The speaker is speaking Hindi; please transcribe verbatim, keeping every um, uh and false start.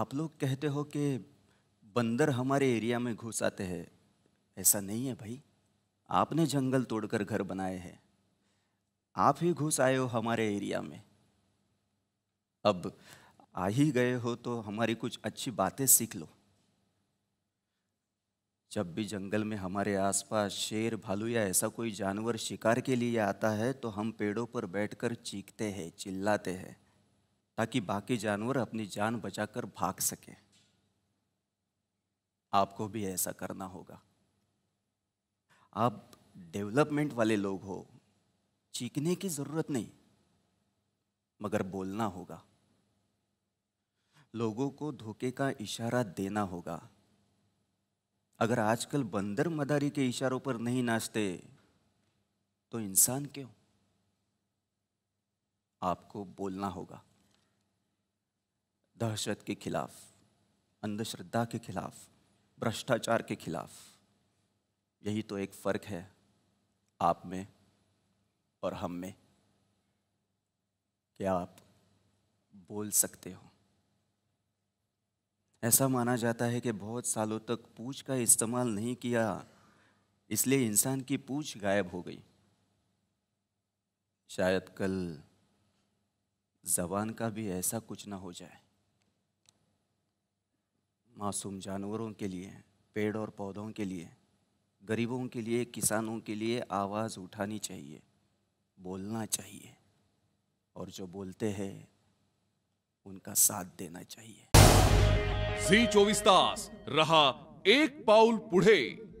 आप लोग कहते हो कि बंदर हमारे एरिया में घुस आते हैं, ऐसा नहीं है भाई। आपने जंगल तोड़कर घर बनाए हैं, आप ही घुस आए हो हमारे एरिया में। अब आ ही गए हो तो हमारी कुछ अच्छी बातें सीख लो। जब भी जंगल में हमारे आसपास शेर, भालू या ऐसा कोई जानवर शिकार के लिए आता है तो हम पेड़ों पर बैठकर चीखते हैं, चिल्लाते हैं, ताकि बाकी जानवर अपनी जान बचाकर भाग सके। आपको भी ऐसा करना होगा। आप डेवलपमेंट वाले लोग हो, चीखने की ज़रूरत नहीं, मगर बोलना होगा। लोगों को धोखे का इशारा देना होगा। अगर आजकल बंदर मदारी के इशारों पर नहीं नाचते तो इंसान क्यों? आपको बोलना होगा। दहशत के खिलाफ, अंधश्रद्धा के खिलाफ, भ्रष्टाचार के खिलाफ, यही तो एक फ़र्क है आप में और हम में, कि आप बोल सकते हो। ऐसा माना जाता है कि बहुत सालों तक पूँछ का इस्तेमाल नहीं किया, इसलिए इंसान की पूँछ गायब हो गई। शायद कल ज़बान का भी ऐसा कुछ ना हो जाए। मासूम जानवरों के लिए, पेड़ और पौधों के लिए, गरीबों के लिए, किसानों के लिए आवाज़ उठानी चाहिए, बोलना चाहिए, और जो बोलते हैं उनका साथ देना चाहिए। झी चोवीस तास रहा एक पाऊल पुढे।